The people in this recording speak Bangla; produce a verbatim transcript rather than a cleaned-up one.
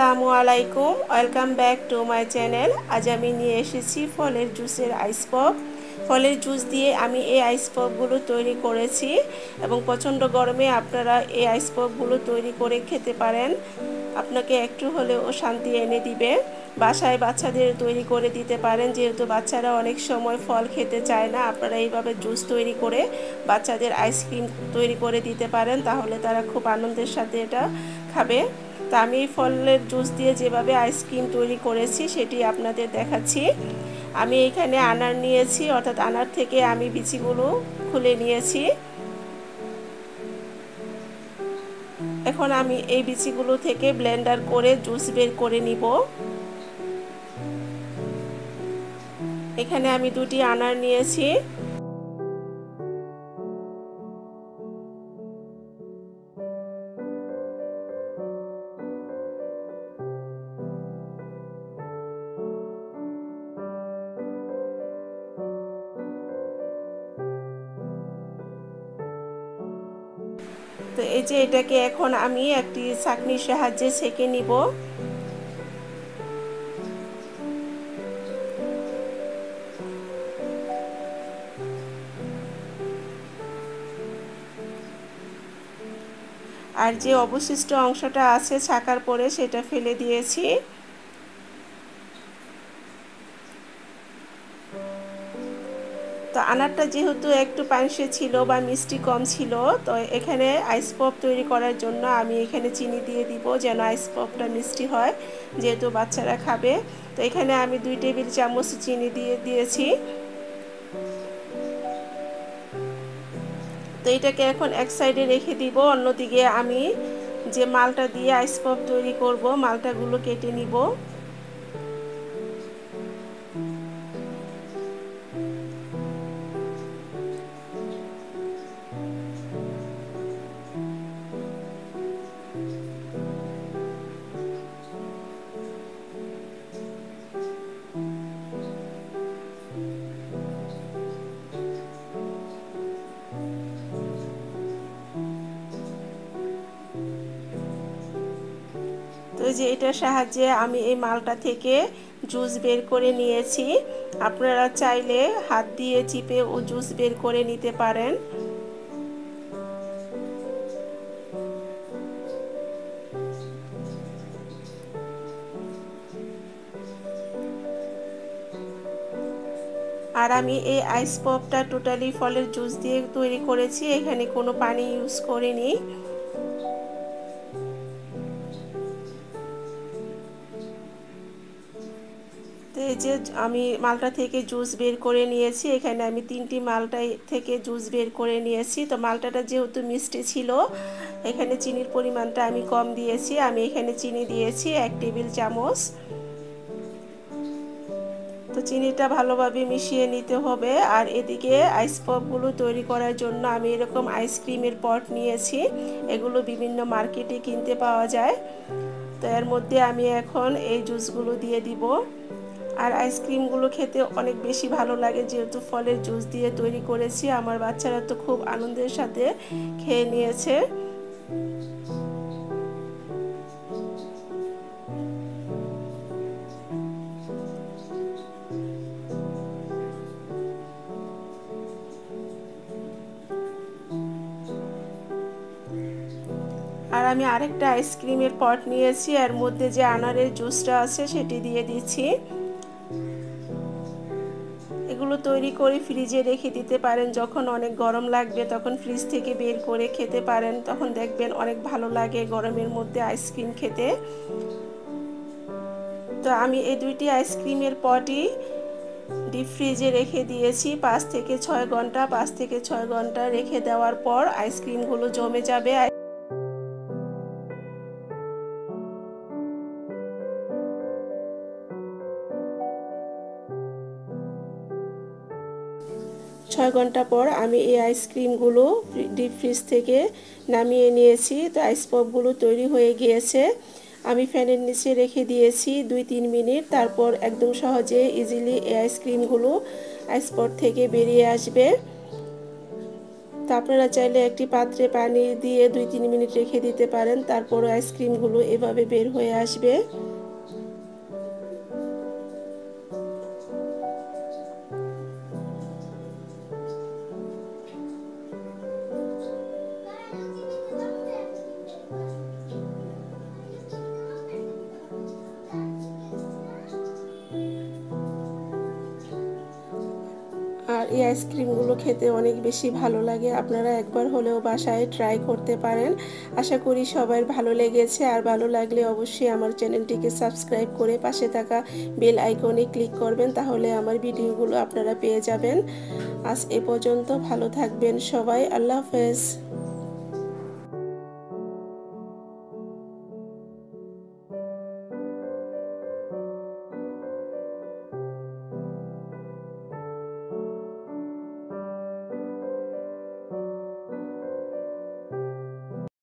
আসসালামু আলাইকুম, welcome back to my channel. আজ আমি নিয়ে এসেছি ফলের জুসের আইস পপ। ফলের জুস দিয়ে আমি এই আইস পপগুলো তৈরি করেছি এবং প্রচণ্ড গরমে আপনারা এই আইস পপগুলো তৈরি করে খেতে পারেন। আপনাকে একটু হলেও শান্তি এনে দিবে। বাসায় বাচ্চাদের তৈরি করে দিতে পারেন, যেহেতু বাচ্চারা অনেক সময় ফল খেতে চায় না। আপনারা এইভাবে জুস তৈরি করে বাচ্চাদের আইসক্রিম তৈরি করে দিতে পারেন, তাহলে তারা খুব আনন্দের সাথে এটা খাবে। তা আমি এই ফলের জুস দিয়ে যেভাবে আইসক্রিম তৈরি করেছি সেটি আপনাদের দেখাচ্ছি। আমি এখানে আনার নিয়েছি, অর্থাৎ আনার থেকে আমি বিচিগুলো খুলে নিয়েছি। এখন আমি এই বিচিগুলো থেকে ব্লেন্ডার করে জুস বের করে নিব। এখানে আমি দুটি আনার নিয়েছি। তো এই যে এটাকে এখন আমি একটি ছাঁকনির সাহায্যে ছেঁকে নিব। আর যে অবশিষ্ট অংশটা আছে ছাকার পরে সেটা ফেলে দিয়েছি। তো আনারটা যেহেতু একটু পানসে ছিল বা মিষ্টি কম ছিল, তো এখানে আইস পপ তৈরি করার জন্য আমি এখানে চিনি দিয়ে দিব, যেন আইস পপটা মিষ্টি হয়, যেহেতু বাচ্চারা খাবে। তো এখানে আমি দুই টেবিল চামচ চিনি দিয়ে দিয়েছি। তো এটাকে এখন এক সাইডে রেখে দিব। অন্যদিকে আমি যে মালটা দিয়ে আইস পপ তৈরি করব, মালটাগুলো কেটে নিব। যে এটার সাহায্যে আমি এই মালটা থেকে জুস বের করে নিয়েছি। আপনারা চাইলে হাত দিয়ে চিপে ও জুস বের করে নিতে পারেন। আর আমি এই আইস পপটা টোটালি ফলের জুস দিয়ে তৈরি করেছি, এখানে কোনো পানি ইউজ করিনি। এই যে আমি মালটা থেকে জুস বের করে নিয়েছি। এখানে আমি তিনটি মালটা থেকে জুস বের করে নিয়েছি। তো মালটাটা যেহেতু মিষ্টি ছিল, এখানে চিনির পরিমাণটা আমি কম দিয়েছি। আমি এখানে চিনি দিয়েছি এক টেবিল চামচ। তো চিনিটা ভালোভাবে মিশিয়ে নিতে হবে। আর এদিকে আইস পপগুলো তৈরি করার জন্য আমি এরকম আইসক্রিমের পট নিয়েছি, এগুলো বিভিন্ন মার্কেটে কিনতে পাওয়া যায়। তো এর মধ্যে আমি এখন এই জুসগুলো দিয়ে দিব। আর আইসক্রিমগুলো খেতে অনেক বেশি ভালো লাগে, যেহেতু ফলের জুস দিয়ে তৈরি করেছি। আমার বাচ্চারা তো খুব আনন্দের সাথে খেয়ে নিয়েছে। আর আমি আরেকটা আইসক্রিমের পট নিয়েছি, এর মধ্যে যে আনারের জুসটা আছে সেটি দিয়ে দিচ্ছি। এগুলো তৈরি করে ফ্রিজে রেখে দিতে পারেন, যখন অনেক গরম লাগবে তখন ফ্রিজ থেকে বের করে খেতে পারেন। তখন দেখবেন অনেক ভালো লাগে গরমের মধ্যে আইসক্রিম খেতে। তো আমি এই দুইটি আইসক্রিমের পটই ডিপ ফ্রিজে রেখে দিয়েছি পাঁচ থেকে ছয় ঘন্টা। পাঁচ থেকে ছয় ঘন্টা রেখে দেওয়ার পর আইসক্রিমগুলো জমে যাবে। ছয় ঘন্টা পর আমি এই আইসক্রিমগুলো ডিপ ফ্রিজ থেকে নামিয়ে নিয়েছি। তো আইস পপগুলো তৈরি হয়ে গিয়েছে। আমি ফ্যানের নিচে রেখে দিয়েছি দুই তিন মিনিট। তারপর একদম সহজে ইজিলি এই আইসক্রিমগুলো আইস পপ থেকে বেরিয়ে আসবে। तो अपनारा चाहले एक पात्रे पानी दिए दुई तीन मिनट रेखे दीते पारें, तारपर आइसक्रीमगुलो एभाबे बेर होये आसबे। আর এই আইসক্রিমগুলো খেতে অনেক বেশি ভালো লাগে, আপনারা একবার হলেও বাসায় ট্রাই করতে পারেন। আশা করি সবার ভালো লেগেছে, আর ভালো লাগলে অবশ্যই আমার চ্যানেলটিকে সাবস্ক্রাইব করে পাশে থাকা বেল আইকনে ক্লিক করবেন, তাহলে আমার ভিডিওগুলো আপনারা পেয়ে যাবেন। আজ এ পর্যন্ত, ভালো থাকবেন সবাই, আল্লাহ হাফেজ।